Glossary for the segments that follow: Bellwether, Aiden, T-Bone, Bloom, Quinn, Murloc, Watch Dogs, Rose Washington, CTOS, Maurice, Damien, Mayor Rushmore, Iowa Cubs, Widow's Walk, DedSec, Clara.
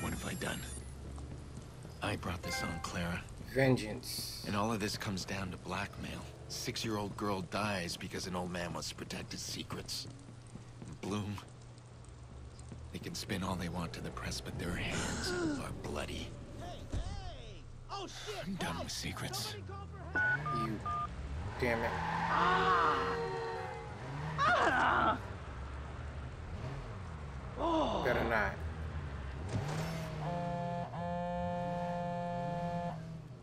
What have I done? I brought this on Clara. Vengeance. And all of this comes down to blackmail. 6-year-old girl dies because an old man wants to protect his secrets. Bloom. They can spin all they want to the press, but their hands are bloody. Hey, hey. Oh, shit. I'm done with secrets. You damn it. Oh. Better not.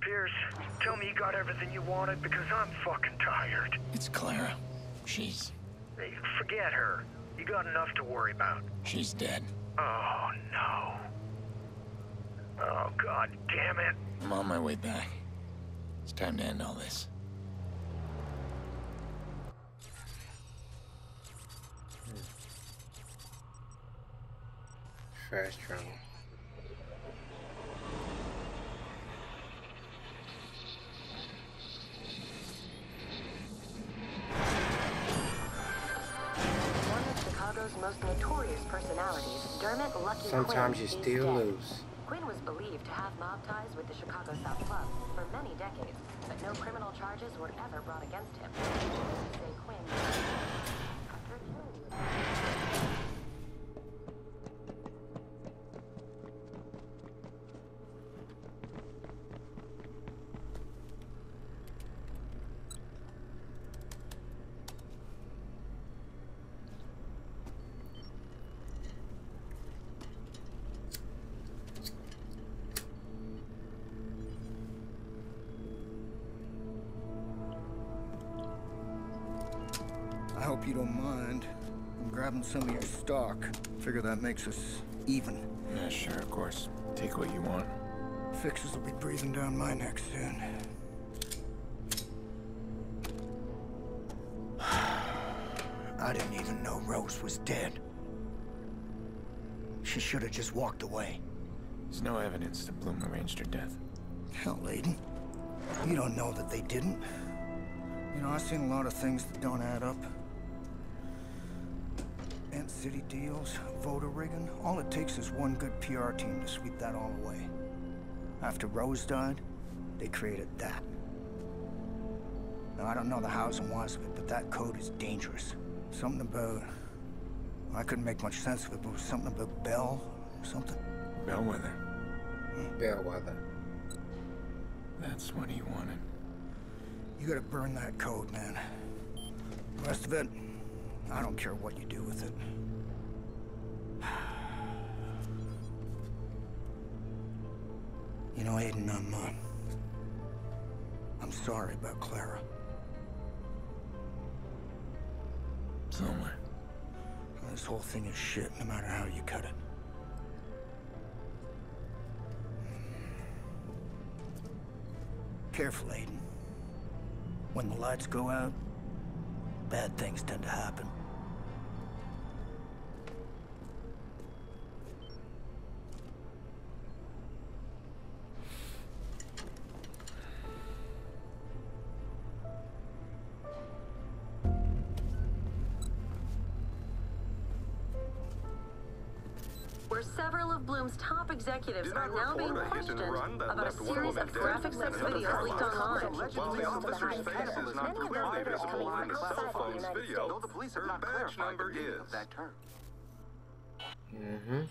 Pierce, tell me you got everything you wanted because I'm fucking tired. It's Clara. She's... Hey, forget her. You got enough to worry about. She's dead. Oh, no. Oh, god damn it. I'm on my way back. It's time to end all this. Fast travel. Most notorious personalities, Dermot Lucky Sometimes Quinn, you still lose. Quinn was believed to have mob ties with the Chicago South Club for many decades, but no criminal charges were ever brought against him. I hope you don't mind. I'm grabbing some of your stock. Figure that makes us even. Yeah, sure, of course. Take what you want. Fixes will be breathing down my neck soon. I didn't even know Rose was dead. She should have just walked away. There's no evidence that Bloom arranged her death. Hell, Aiden. You don't know that they didn't. You know, I've seen a lot of things that don't add up. Ant City deals, voter rigging, all it takes is one good PR team to sweep that all away. After Rose died, they created that. Now, I don't know the hows and whys of it, but that code is dangerous. Something about... I couldn't make much sense of it, but it was something about Bell or something. Bellwether. Hmm? Bellwether. That's what he wanted. You gotta burn that code, man. The rest of it, I don't care what you do with it. You know, Aiden, I'm sorry about Clara. Somewhere. This whole thing is shit, no matter how you cut it. Careful, Aiden. When the lights go out, bad things tend to happen. Where several of Bloom's top executives are now being questioned about a series of graphic sex videos leaked online. While the officer's face is not clearly visible in the cell phone's video, her badge number is... Mm-hmm.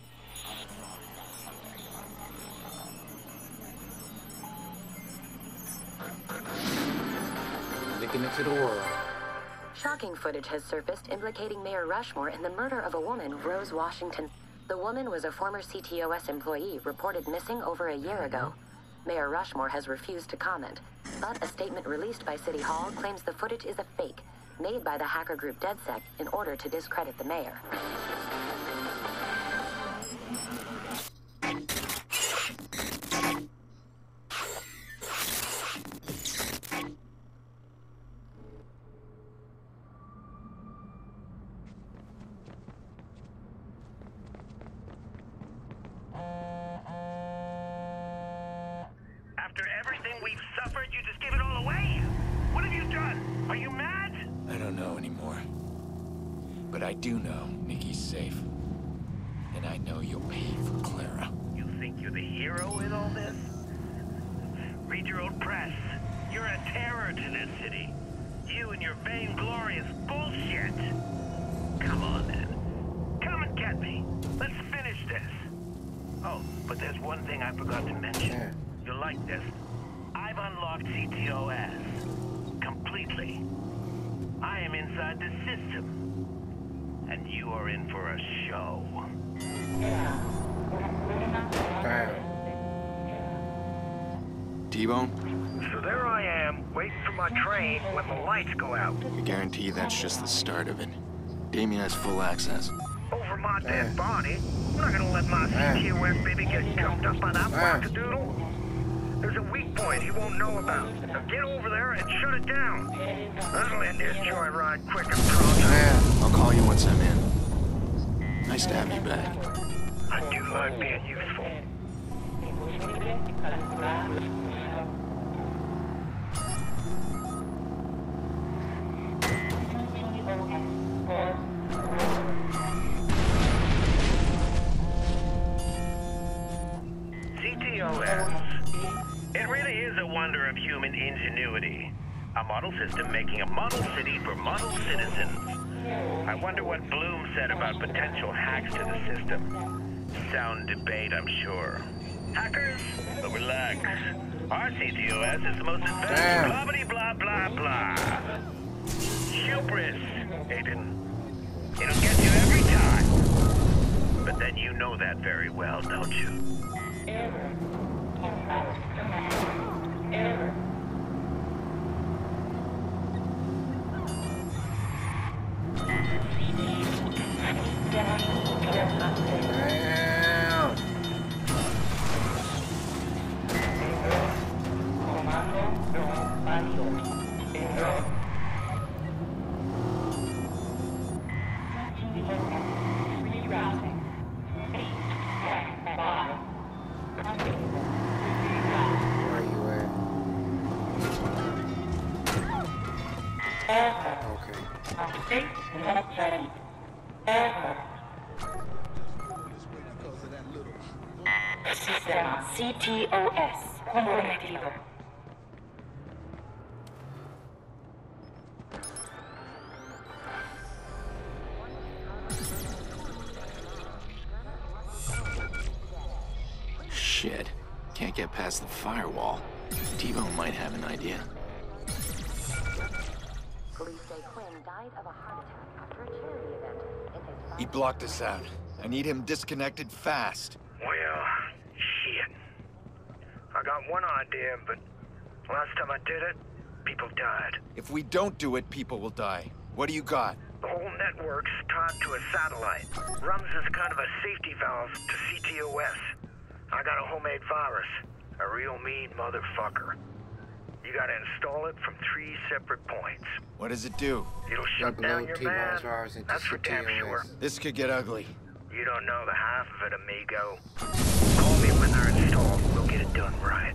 Looking into the world. Shocking footage has surfaced implicating Mayor Rushmore in the murder of a woman, Rose Washington. The woman was a former CTOS employee reported missing over a year ago. Mayor Rushmore has refused to comment, but a statement released by City Hall claims the footage is a fake, made by the hacker group DedSec in order to discredit the mayor. I do know Nikki's safe, and I know you'll pay for Clara. think you're the hero in all this? Read your own press. You're a terror to this city. You and your vainglorious bullshit. Come on, then. Come and get me. Let's finish this. Oh, but there's one thing I forgot to mention. You'll like this. I've unlocked CTOS. Completely. I am inside the system. And you are in for a show. T-Bone? So there I am, waiting for my train when the lights go out. I guarantee that's just the start of it. Damien has full access. Over my dead body? I'm not gonna let my CTOS baby get jumped up by that wackadoodle. There's a weak point he won't know about. Now get over there and shut it down. That'll end his joyride quick and pronto. I'll call you once I'm in. Nice to have you back. I do like being useful. CTOS. It really is a wonder of human ingenuity. A model system making a model city for model citizens. I wonder what Bloom said about potential hacks to the system. Sound debate, I'm sure. Hackers, but relax. Our CTOS is the most advanced blah-blah-blah-blah-blah. Hubris, Aiden. It'll get you every time. But then you know that very well, don't you? Shit. Can't get past the firewall. T-Bone might have an idea. Police say Quinn died of a heart attack after a charity event. He blocked us out. I need him disconnected fast. Well, shit. I got one idea, but last time I did it, people died. If we don't do it, people will die. What do you got? The whole network's tied to a satellite. Runs as kind of a safety valve to CTOS. I got a homemade virus. A real mean motherfucker. You gotta install it from 3 separate points. What does it do? It'll shut down your man. That's for damn sure. This could get ugly. You don't know the half of it, amigo. Call me when they're installed. We'll get it done right.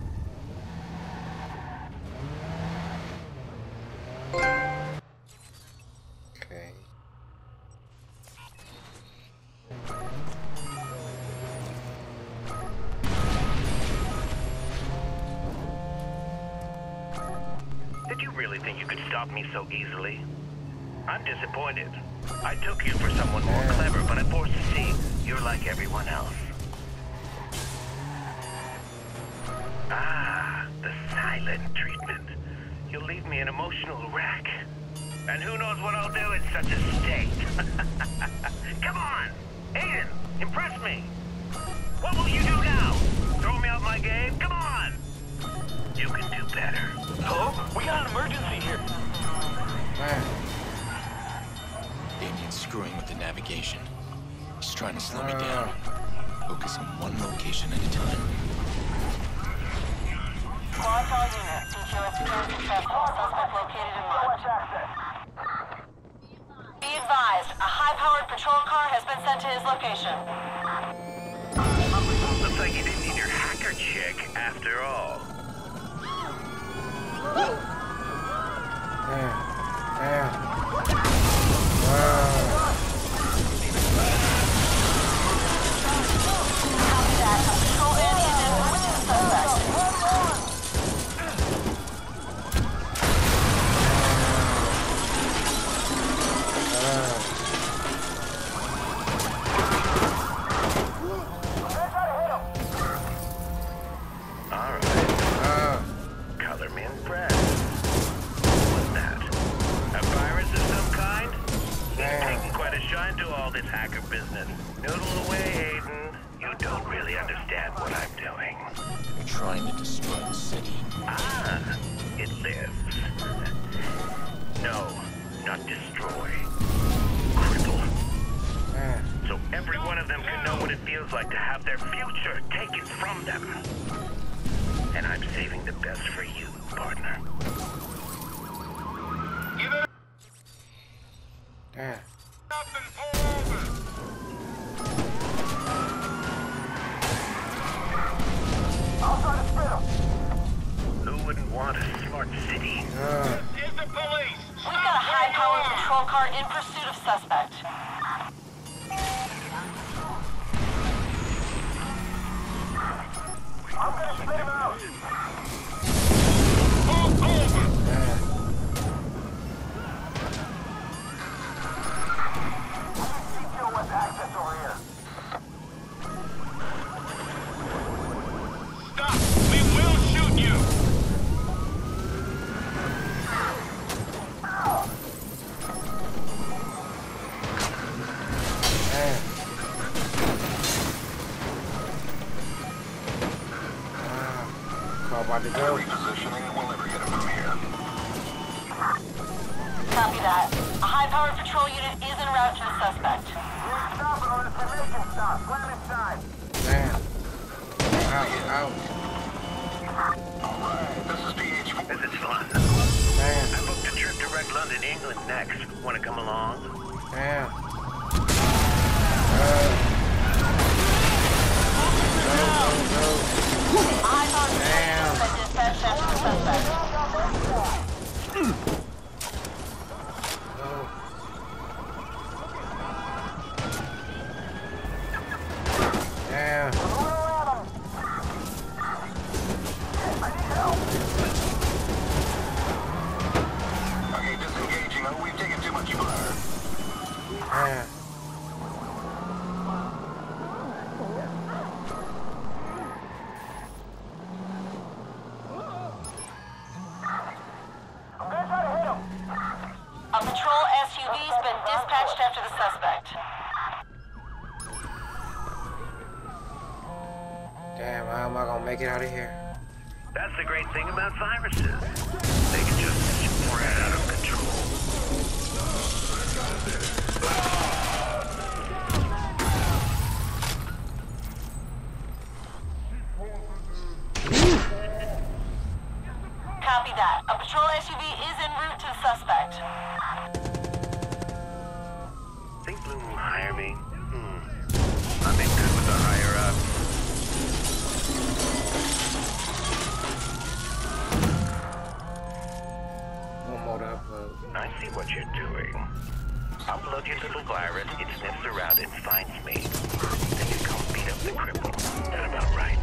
Okay. Did you really think you could stop me so easily? I'm disappointed. I took you for someone more clever, but I'm forced to see you're like everyone else. Ah, the silent treatment. You'll leave me an emotional wreck. And who knows what I'll do in such a state. Come on! Aiden, impress me! What will you do now? Throw me out my game? Come on! You can do better. Hello? We got an emergency here. Damien's screwing with the navigation. He's trying to slow me down. Focus on one location at a time. Modified unit. Suspect located in Mud. Be advised, a high-powered patrol car has been sent to his location. Looks like you didn't need your hacker chick after all. Control in. trying to destroy the city. Ah, it lives. No, not destroy. Cripple. So every one of them can know what it feels like to have their future taken from them. And I'm saving the best for you, partner. Who wouldn't want a smart city? Here's the police! We've got a high-powered patrol car in pursuit of suspect. I'm gonna spit him out! Move over! CTOS access over here. Stop! We will shoot you! Repositioning and we'll never get him from here. Copy that. A high-powered patrol unit is en route to the suspect. We're stopping on a permission stop. Slam inside. Damn. Out. Alright, this is PH4. This is fun. Damn. I booked a trip to Red London, England next. Wanna come along? Damn. No. Get out of here. That's the great thing about viruses. They can just spread out of control. Copy that. A patrol SUV is en route to the suspect. Think Bloom will hire me? I'm in good with the higher-ups. I see what you're doing. Upload your little virus, it sniffs around and finds me. Then you come beat up the cripple. That about right.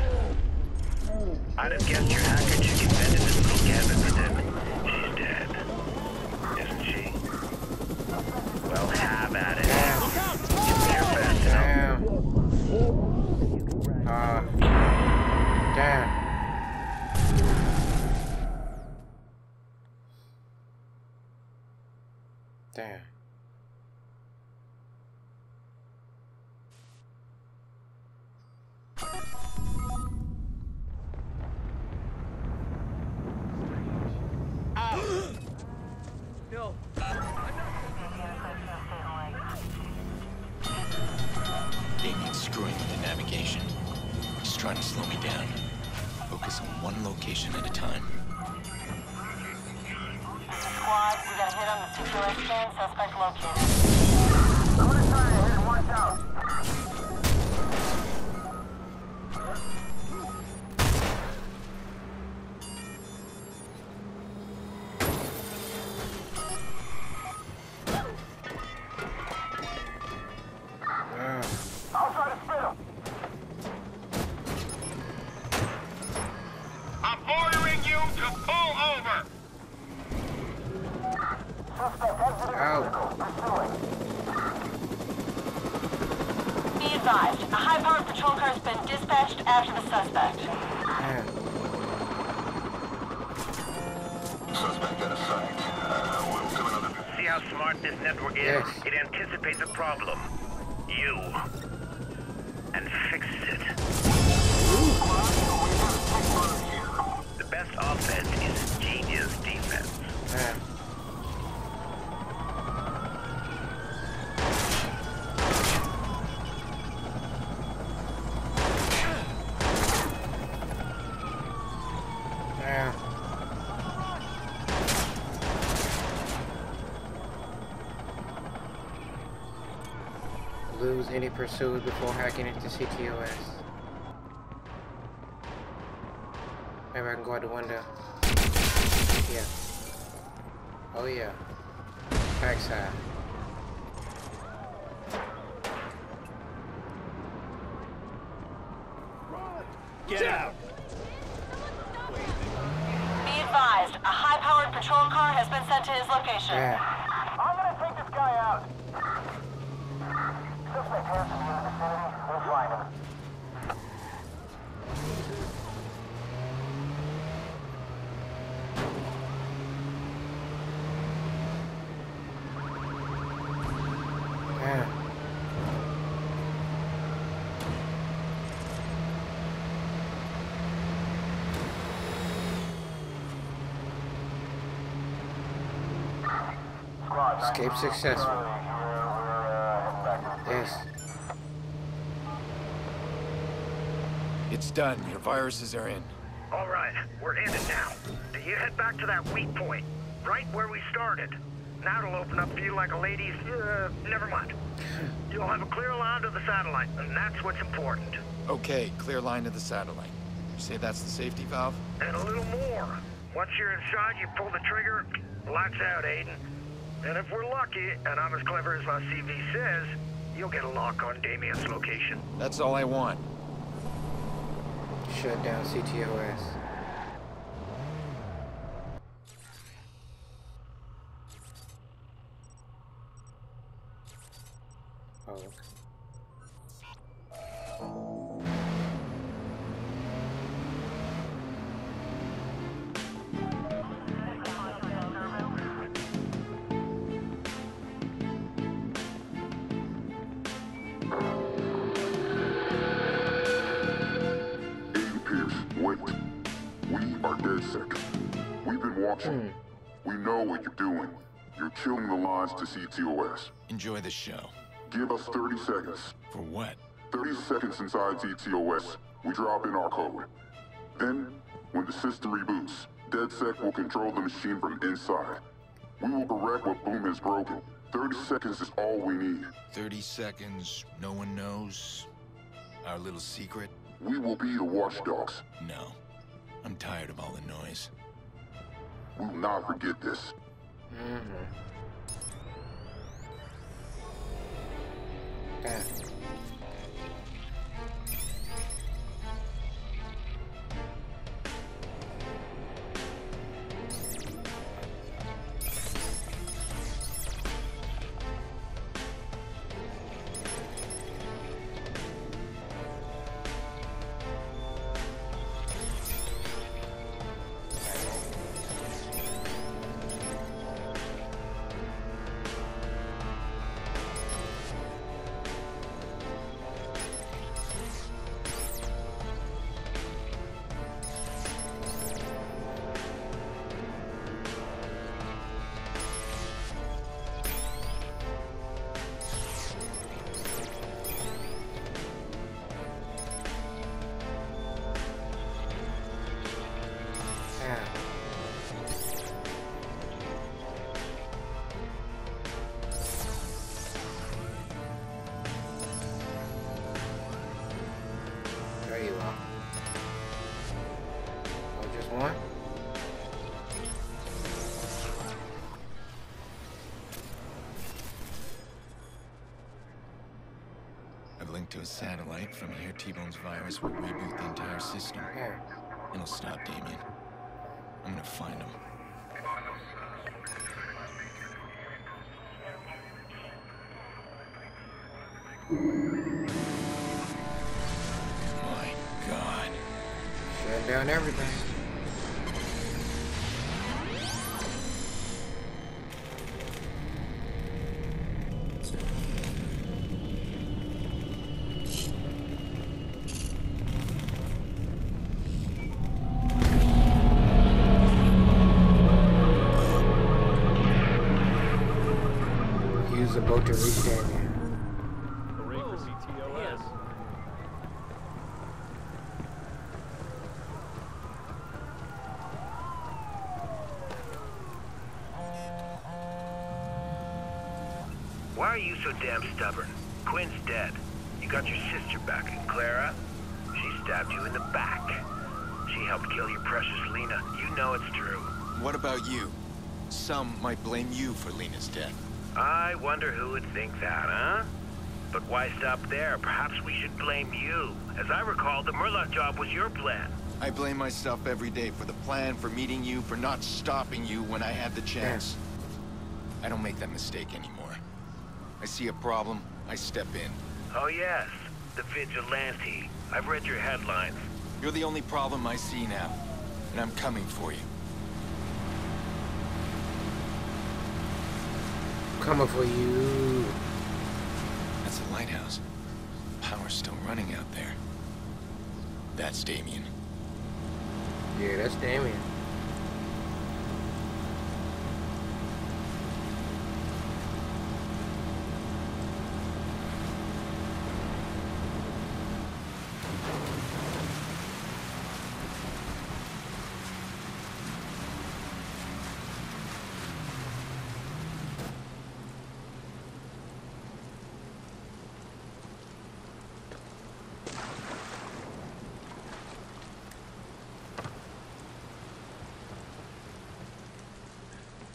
I'd have guessed your hacker chick invented this little cabin for them. She's dead. Isn't she? Well, have at it. Damn. Damn. Damn. No. Damien's screwing with the navigation. He's trying to slow me down. Focus on one location at a time. Squad, we got a hit on the situation, suspect located. I'm gonna try to hit and watch out. I'll try to spit him. I'm ordering you to pull over. Be advised, a high-powered patrol car has been dispatched after the suspect. Suspect out of sight. We'll do another. See how smart this network is? Yes. It anticipates a problem. You. And fixes it. lose any pursuit before hacking into CTOS. Maybe I can go out the window. Yeah. Oh yeah. Backside. Get out! Be advised, a high-powered patrol car has been sent to his location. Yeah. I'm gonna take this guy out. Looks like Harrison is in the vicinity. We'll find him. Escape successful. Yes. It's done. Your viruses are in. All right. We're in it now. You head back to that weak point, right where we started. Now it'll open up for you like a lady's... never mind. You'll have a clear line to the satellite, and that's what's important. Okay, clear line to the satellite. You say that's the safety valve? And a little more. Once you're inside, you pull the trigger. Lights out, Aiden. And if we're lucky, and I'm as clever as my CV says, you'll get a lock on Damien's location. That's all I want. Shut down CTOS. To CTOS. Enjoy the show. Give us 30 seconds. For what? 30 seconds inside CTOS, we drop in our code. Then, when the system reboots, DedSec will control the machine from inside. We will correct what Bloom has broken. 30 seconds is all we need. 30 seconds, no one knows? Our little secret? We will be the Watch Dogs. No. I'm tired of all the noise. We will not forget this. Mm-hmm. Yeah. To a satellite from here, T-Bone's virus will reboot the entire system. It'll stop Damien. I'm gonna find him. My God! Shut down everything. Why are you so damn stubborn? Quinn's dead. You got your sister back, and Clara, she stabbed you in the back. She helped kill your precious Lena. You know it's true. What about you? Some might blame you for Lena's death. I wonder who would think that, huh? But why stop there? Perhaps we should blame you. As I recall, the Murloc job was your plan. I blame myself every day for the plan, for meeting you, for not stopping you when I had the chance. I don't make that mistake anymore. I see a problem, I step in. Oh yes, the vigilante. I've read your headlines. You're the only problem I see now, and I'm coming for you. Coming for you. That's a lighthouse. Power's still running out there. That's Damien. Yeah, that's Damien.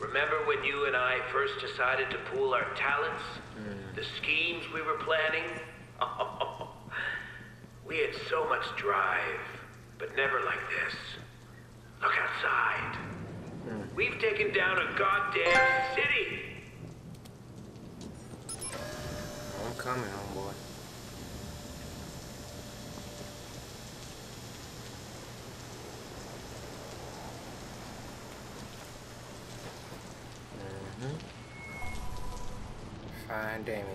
Remember when you and I first decided to pool our talents? The schemes we were planning? We had so much drive, but never like this. Look outside. We've taken down a goddamn city! I'm coming, homeboy. Find Damien.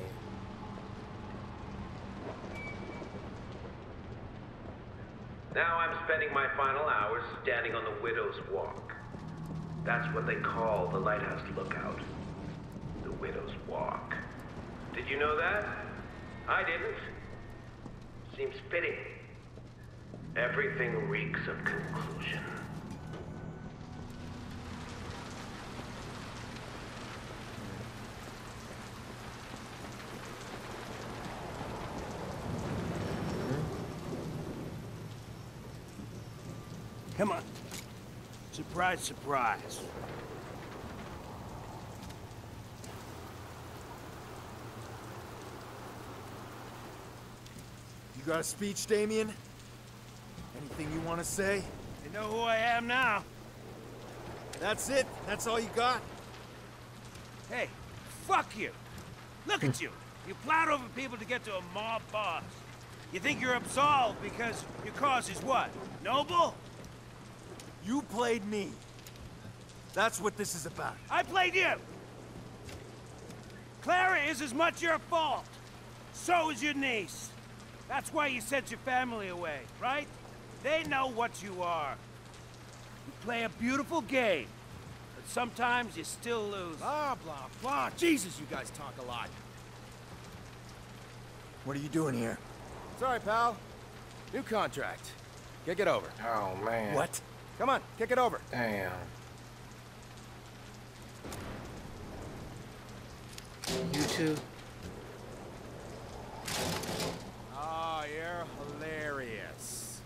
Now I'm spending my final hours standing on the Widow's Walk. That's what they call the lighthouse lookout. The Widow's Walk. Did you know that? I didn't. Seems fitting. Everything reeks of conclusion. Come on. Surprise, surprise. You got a speech, Damien? Anything you want to say? You know who I am now. That's it? That's all you got? Hey, fuck you. Look at you. You plowed over people to get to a mob boss. You think you're absolved because your cause is what? Noble? You played me. That's what this is about. I played you! Clara is as much your fault. So is your niece. That's why you sent your family away, right? They know what you are. You play a beautiful game, but sometimes you still lose. Blah, blah, blah. Jesus, you guys talk a lot. What are you doing here? Sorry, pal. New contract. Kick it over. Oh, man. What? Come on, kick it over. Damn. You two. Oh, you're hilarious.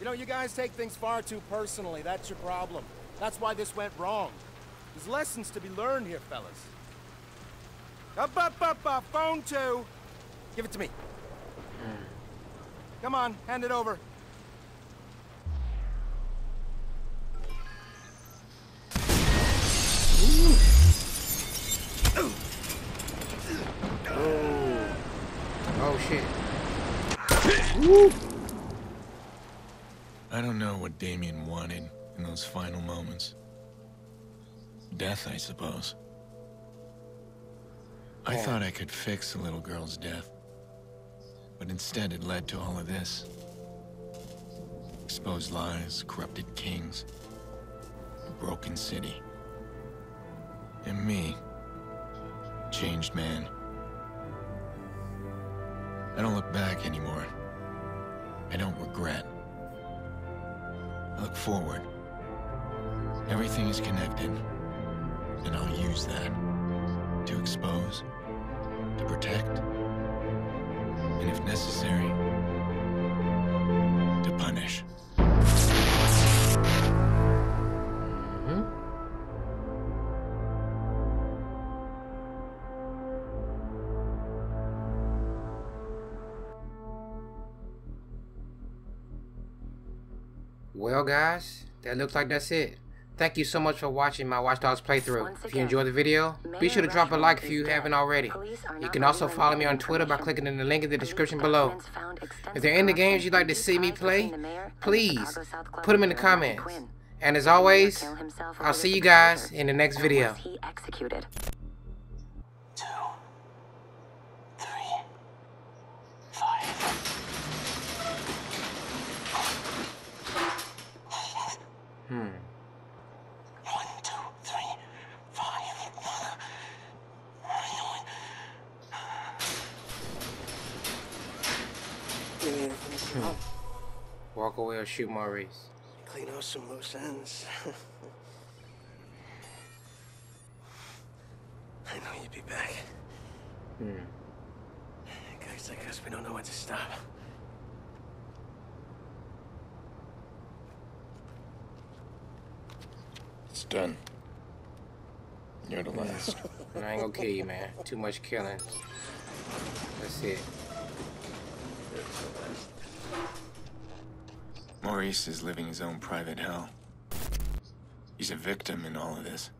You know, you guys take things far too personally. That's your problem. That's why this went wrong. There's lessons to be learned here, fellas. Up, up, up, up. Phone two. Give it to me. Come on, hand it over. I don't know what Damien wanted in those final moments. Death, I suppose. I thought I could fix the little girl's death, but instead it led to all of this. Exposed lies, corrupted kings, a broken city. And me, changed man. I don't look back anymore. I don't regret. I look forward. Everything is connected, and I'll use that to expose, to protect, and if necessary, to punish. Well guys, that looks like that's it. Thank you so much for watching my Watch Dogs playthrough. Again, if you enjoyed the video, be sure to drop a like if you haven't already. You can also follow me on Twitter by clicking on the link in the description below. If there are any games you'd like to see me play, please put them in the comments. And as always, I'll see you guys in the next video. 1, 2, 3, 5, 9, 1. Walk away or shoot Maurice. Clean out some loose ends. I know you'd be back. Guys like us, we don't know when to stop. It's done. You're the last. And I ain't gonna kill you, man. Too much killing. That's it. Maurice is living his own private hell. He's a victim in all of this.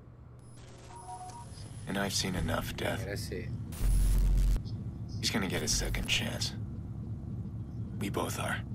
And I've seen enough death. Yeah, that's it. He's gonna get his second chance. We both are.